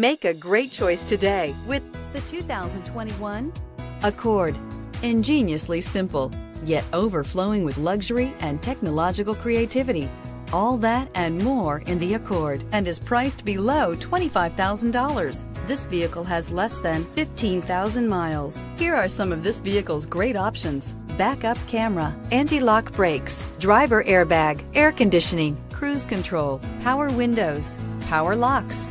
Make a great choice today with the 2021 Accord. Ingeniously simple, yet overflowing with luxury and technological creativity. All that and more in the Accord, and is priced below $25,000. This vehicle has less than 15,000 miles. Here are some of this vehicle's great options: backup camera, anti-lock brakes, driver airbag, air conditioning, cruise control, power windows, power locks,